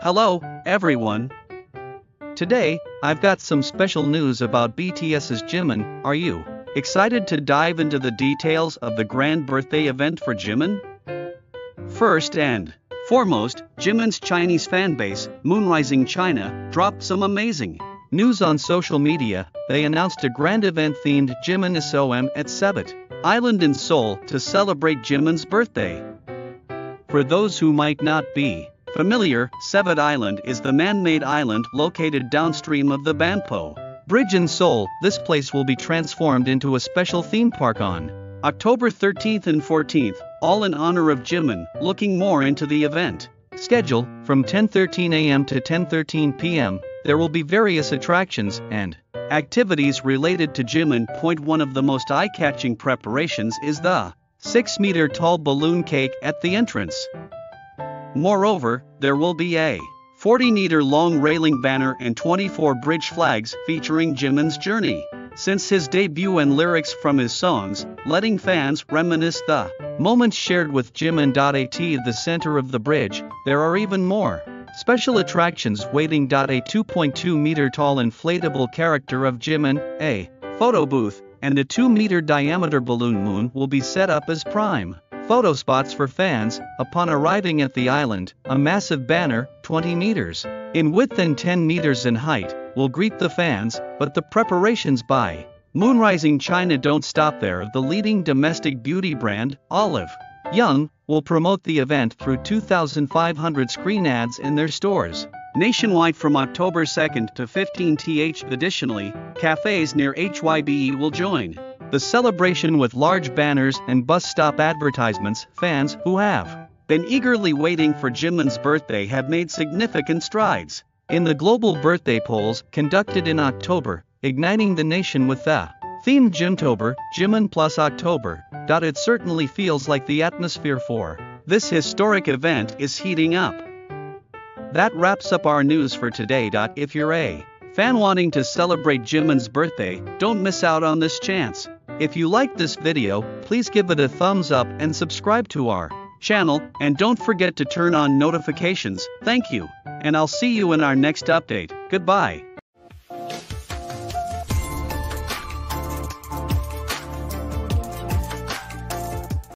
Hello, everyone. Today, I've got some special news about BTS's Jimin. Are you excited to dive into the details of the grand birthday event for Jimin? First and foremost, Jimin's Chinese fanbase, Moonrising China, dropped some amazing news on social media. They announced a grand event themed JiminSOM at Sebit Island in Seoul to celebrate Jimin's birthday. For those who might not be familiar, Sebit Island is the man-made island located downstream of the Banpo Bridge in Seoul. This place will be transformed into a special theme park on October 13th and 14th, all in honor of Jimin. Looking more into the event schedule, from 10:13 a.m. to 10:13 p.m, there will be various attractions and activities related to Jimin. One of the most eye-catching preparations is the 6-meter-tall balloon cake at the entrance. Moreover, there will be a 40-meter-long railing banner and 24 bridge flags featuring Jimin's journey since his debut and lyrics from his songs, letting fans reminisce the moments shared with Jimin. At the center of the bridge, there are even more special attractions waiting. A 2.2-meter-tall inflatable character of Jimin, a photo booth, and a 2-meter-diameter balloon moon will be set up as prime photo spots for fans. Upon arriving at the island, a massive banner, 20 meters in width and 10 meters in height, will greet the fans. But the preparations by Moonrising China don't stop there. The leading domestic beauty brand, Olive Young, will promote the event through 2,500 screen ads in their stores nationwide from October 2nd to 15th. Additionally, cafes near HYBE will join the celebration with large banners and bus stop advertisements. Fans who have been eagerly waiting for Jimin's birthday have made significant strides in the global birthday polls conducted in October, igniting the nation with the theme Jimtober, Jimin plus October. It certainly feels like the atmosphere for this historic event is heating up. That wraps up our news for today. If you're a fan wanting to celebrate Jimin's birthday, don't miss out on this chance. If you like this video, please give it a thumbs up and subscribe to our channel, and don't forget to turn on notifications. Thank you, and I'll see you in our next update. Goodbye.